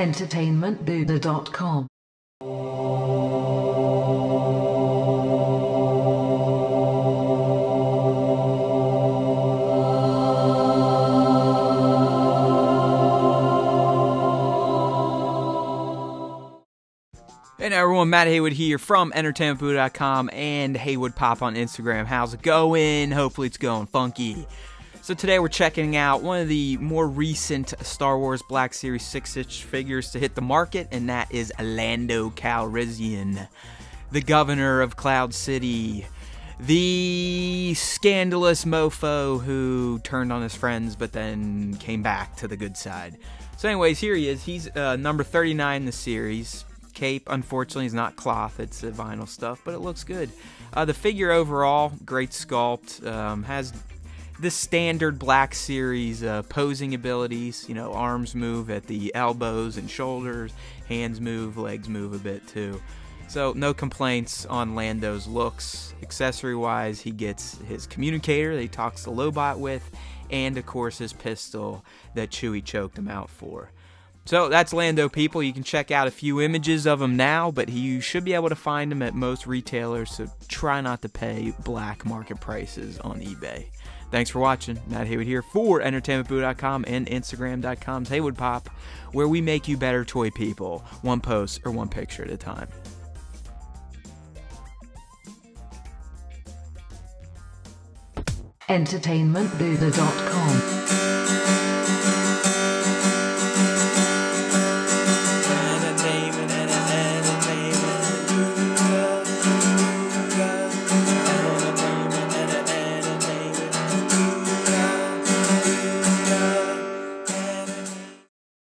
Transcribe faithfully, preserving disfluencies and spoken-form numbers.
entertainment buddha dot com. Hey everyone, Matt Heywood here from entertainment buddha dot com and Heywood Pop on Instagram. How's it going? Hopefully it's going funky. So today we're checking out one of the more recent Star Wars Black Series six inch figures to hit the market, and that is Lando Calrissian, the governor of Cloud City, the scandalous mofo who turned on his friends but then came back to the good side. So anyways, here he is. He's uh, number thirty-nine in the series. Cape, unfortunately, is not cloth, it's uh, vinyl stuff, but it looks good. Uh, the figure overall, great sculpt, um, has the standard Black Series uh, posing abilities, you know, arms move at the elbows and shoulders, hands move, legs move a bit too. So no complaints on Lando's looks. Accessory-wise, he gets his communicator that he talks to Lobot with, and of course his pistol that Chewie choked him out for. So that's Lando, people. You can check out a few images of him now, but you should be able to find him at most retailers, so try not to pay black market prices on eBay. Thanks for watching. Matt Heywood here for entertainment boo dot com and instagram dot com's Heywood Pop, where we make you better toy people, one post or one picture at a time. entertainment buddha dot com